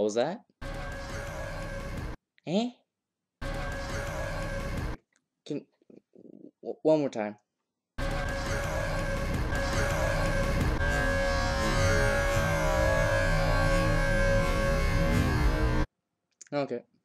What was that? Eh? One more time. Okay.